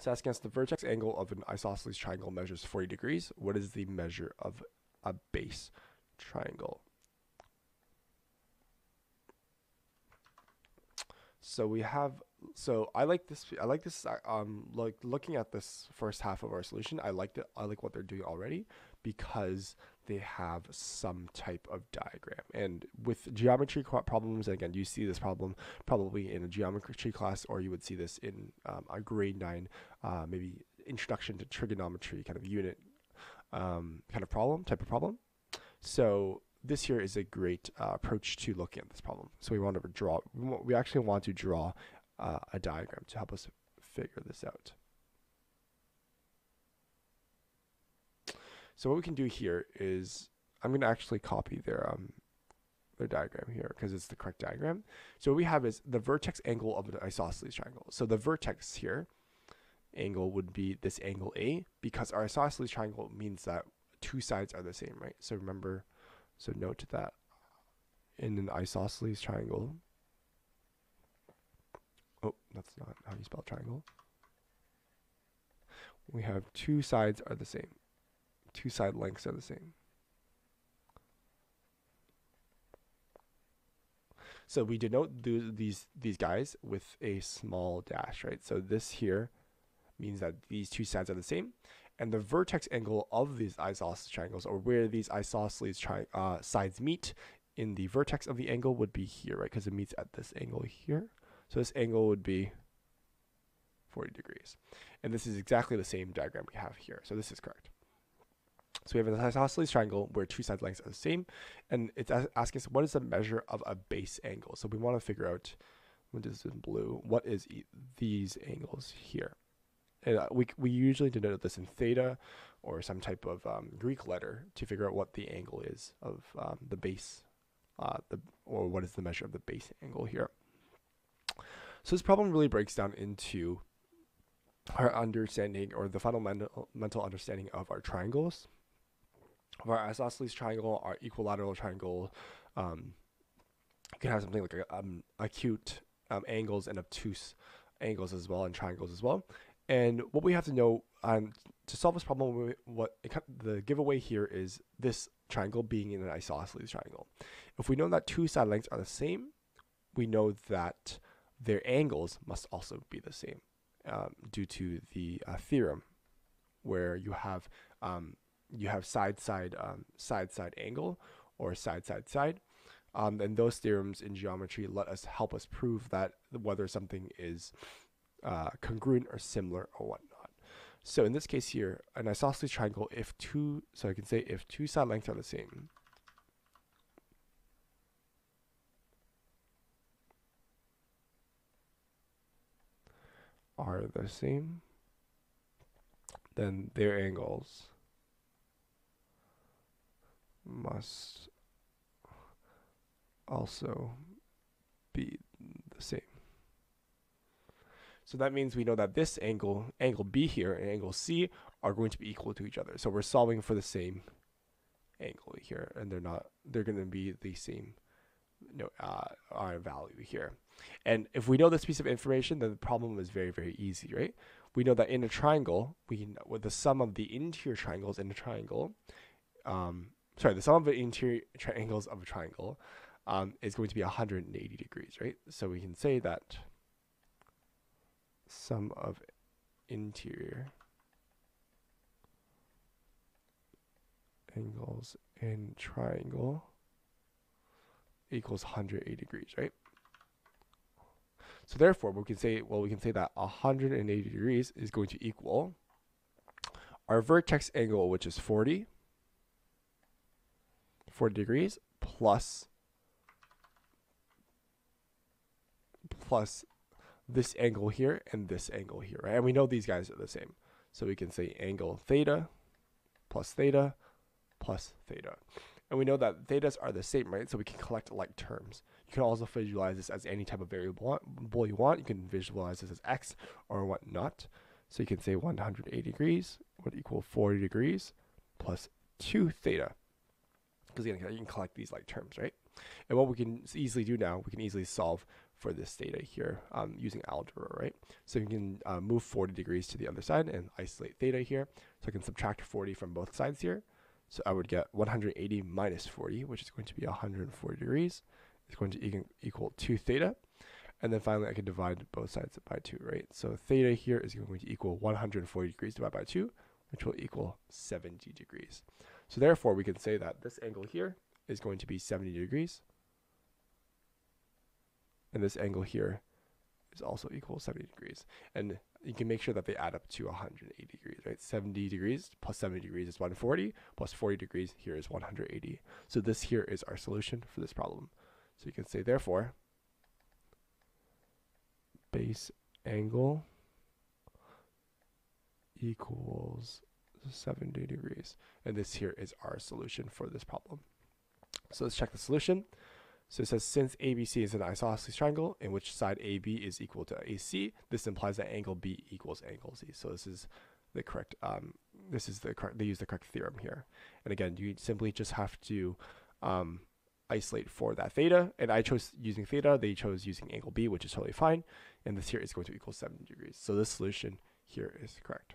So that's against the vertex angle of an isosceles triangle measures 40 degrees. What is the measure of a base triangle? So we have, so I like this like looking at this first half of our solution, I liked it. I like what they're doing already because they have some type of diagram. And with geometry problems, and again, you see this problem probably in a geometry class, or you would see this in a grade 9, maybe introduction to trigonometry kind of unit type of problem. So this here is a great approach to looking at this problem. So we actually want to draw a diagram to help us figure this out. So what we can do here is I'm going to actually copy their diagram here because it's the correct diagram. So what we have is the vertex angle of an isosceles triangle. So the vertex here angle would be this angle A, because our isosceles triangle means that two sides are the same, right? So remember, so note that in an isosceles triangle, oh, that's not how you spell triangle. We have two sides are the same. Two side lengths are the same. So we denote these guys with a small dash, right? So this here means that these two sides are the same. And the vertex angle of these isosceles triangles, or where these isosceles sides meet in the vertex of the angle, would be here, right? Because it meets at this angle here. So this angle would be 40 degrees. And this is exactly the same diagram we have here. So this is correct. So we have an isosceles triangle where two side lengths are the same. And it's asking us, what is the measure of a base angle? So we want to figure out, what is in blue, what is these angles here? And we usually denote this in theta or some type of Greek letter to figure out what the angle is of the base, or what is the measure of the base angle here. So this problem really breaks down into our understanding, or the fundamental understanding of our triangles, of our isosceles triangle, our equilateral triangle. You can have something like acute angles and obtuse angles as well, and triangles as well. And what we have to know to solve this problem, the giveaway here is this triangle being in an isosceles triangle. If we know that two side lengths are the same, we know that their angles must also be the same due to the theorem, where you have side-side angle or side-side-side. And those theorems in geometry help us prove that whether something is congruent or similar or whatnot. So in this case here, an isosceles triangle, so I can say if two side lengths are the same, then their angles must also be the same. So that means we know that this angle, angle B here, and angle C are going to be equal to each other. So we're solving for the same angle here, and they're going to be the same our value here. And if we know this piece of information, then the problem is very, very easy, right? We know that in a triangle, with the sum of the interior triangles in a triangle, the sum of the interior triangles of a triangle is going to be 180 degrees, right? So we can say that sum of interior angles in triangle equals 180 degrees, right? So therefore, we can say that 180 degrees is going to equal our vertex angle, which is 40 degrees plus this angle here and this angle here, right? And we know these guys are the same. So we can say angle theta plus theta plus theta. And we know that thetas are the same, right? So we can collect like terms. You can also visualize this as any type of variable you want. You can visualize this as x or whatnot. So you can say 180 degrees would equal 40 degrees plus 2 theta. Because again, you can collect these like terms, right? And what we can easily do now, we can easily solve for this theta here using algebra, right? So you can move 40 degrees to the other side and isolate theta here. So I can subtract 40 from both sides here. So I would get 180 minus 40, which is going to be 140 degrees. It's going to equal 2 theta. And then finally, I can divide both sides by 2, right? So theta here is going to equal 140 degrees divided by 2, which will equal 70 degrees. So therefore, we can say that this angle here is going to be 70 degrees. And this angle here is also equal 70 degrees. And you can make sure that they add up to 180 degrees, right? 70 degrees plus 70 degrees is 140, plus 40 degrees here is 180. So this here is our solution for this problem. So you can say, therefore, base angle equals 70 degrees. And this here is our solution for this problem. So let's check the solution. So it says, since ABC is an isosceles triangle in which side AB is equal to AC, this implies that angle B equals angle C. So this is the correct, they use the correct theorem here. And again, you simply just have to isolate for that theta. And I chose using theta, they chose using angle B, which is totally fine. And this here is going to equal 70 degrees. So this solution here is correct.